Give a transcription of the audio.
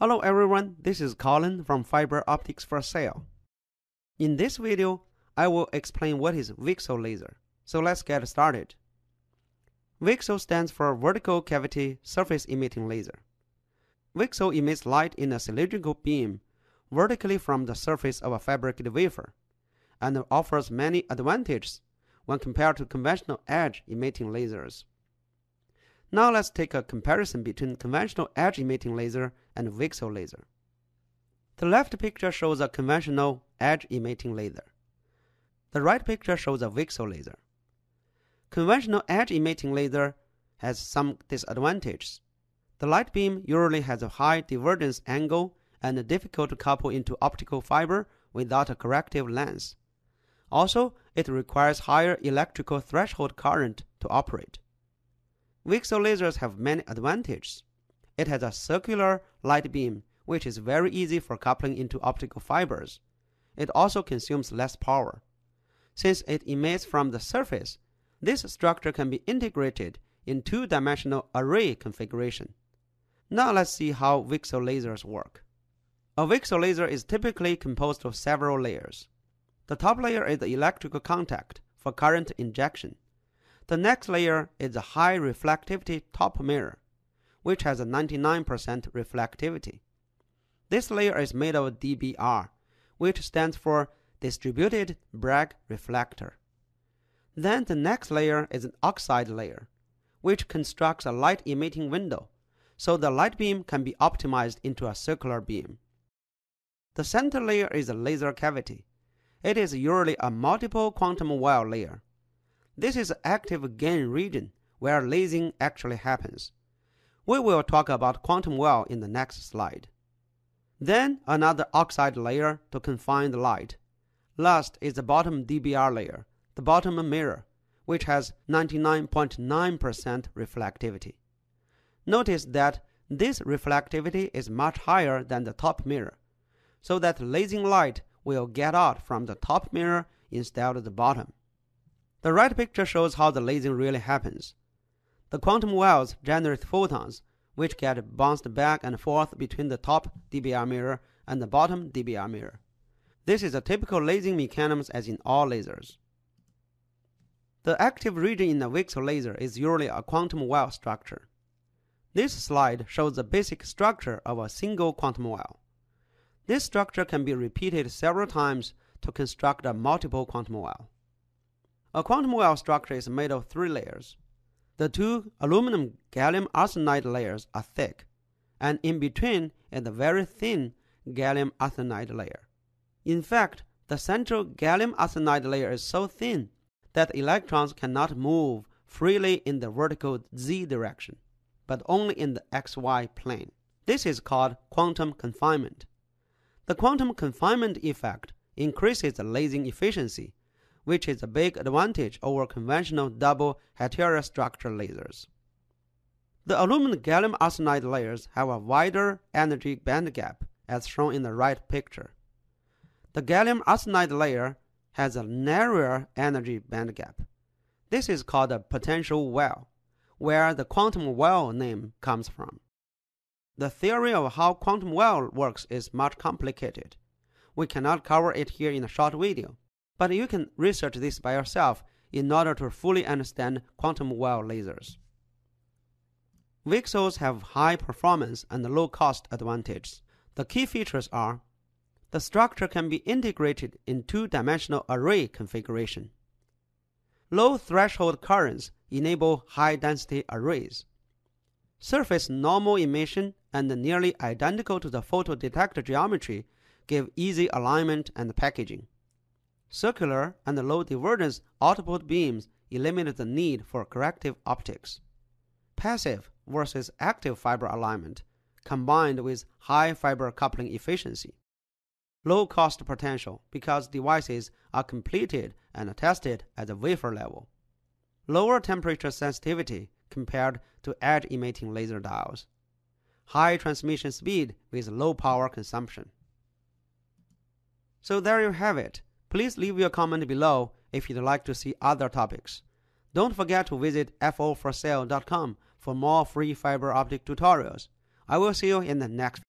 Hello everyone, this is Colin from Fiber Optics for Sale. In this video, I will explain what is VCSEL laser. So let's get started. VCSEL stands for Vertical Cavity Surface Emitting Laser. VCSEL emits light in a cylindrical beam vertically from the surface of a fabricated wafer and offers many advantages when compared to conventional edge-emitting lasers. Now let's take a comparison between conventional edge-emitting laser and VCSEL laser. The left picture shows a conventional edge-emitting laser. The right picture shows a VCSEL laser. Conventional edge-emitting laser has some disadvantages. The light beam usually has a high divergence angle and difficult to couple into optical fiber without a corrective lens. Also, it requires higher electrical threshold current to operate. VCSEL lasers have many advantages. It has a circular light beam, which is very easy for coupling into optical fibers. It also consumes less power. Since it emits from the surface, this structure can be integrated in two-dimensional array configuration. Now let's see how VCSEL lasers work. A VCSEL laser is typically composed of several layers. The top layer is the electrical contact for current injection. The next layer is a high reflectivity top mirror, which has a 99% reflectivity. This layer is made of DBR, which stands for Distributed Bragg Reflector. Then the next layer is an oxide layer, which constructs a light-emitting window, so the light beam can be optimized into a circular beam. The center layer is a laser cavity. It is usually a multiple quantum well layer. This is the active gain region where lasing actually happens. We will talk about quantum well in the next slide. Then another oxide layer to confine the light. Last is the bottom DBR layer, the bottom mirror, which has 99.9% reflectivity. Notice that this reflectivity is much higher than the top mirror, so that lasing light will get out from the top mirror instead of the bottom. The right picture shows how the lasing really happens. The quantum wells generate photons, which get bounced back and forth between the top DBR mirror and the bottom DBR mirror. This is a typical lasing mechanism as in all lasers. The active region in a VCSEL laser is usually a quantum well structure. This slide shows the basic structure of a single quantum well. This structure can be repeated several times to construct a multiple quantum well. A quantum well structure is made of three layers. The two aluminum gallium arsenide layers are thick, and in between is the very thin gallium arsenide layer. In fact, the central gallium arsenide layer is so thin that electrons cannot move freely in the vertical z direction, but only in the xy plane. This is called quantum confinement. The quantum confinement effect increases the lasing efficiency, which is a big advantage over conventional double heterostructure lasers. The aluminum gallium arsenide layers have a wider energy band gap, as shown in the right picture. The gallium arsenide layer has a narrower energy band gap. This is called a potential well, where the quantum well name comes from. The theory of how quantum well works is much complicated. We cannot cover it here in a short video, but you can research this by yourself in order to fully understand quantum well lasers. VCSELs have high performance and low cost advantages. The key features are: the structure can be integrated in two-dimensional array configuration. Low threshold currents enable high-density arrays. Surface normal emission and nearly identical to the photodetector geometry give easy alignment and packaging. Circular and low divergence output beams eliminate the need for corrective optics. Passive versus active fiber alignment combined with high fiber coupling efficiency. Low cost potential because devices are completed and tested at the wafer level. Lower temperature sensitivity compared to edge-emitting laser diodes. High transmission speed with low power consumption. So there you have it. Please leave your comment below if you'd like to see other topics. Don't forget to visit fiberoptics4sale.com for more free fiber optic tutorials. I will see you in the next video.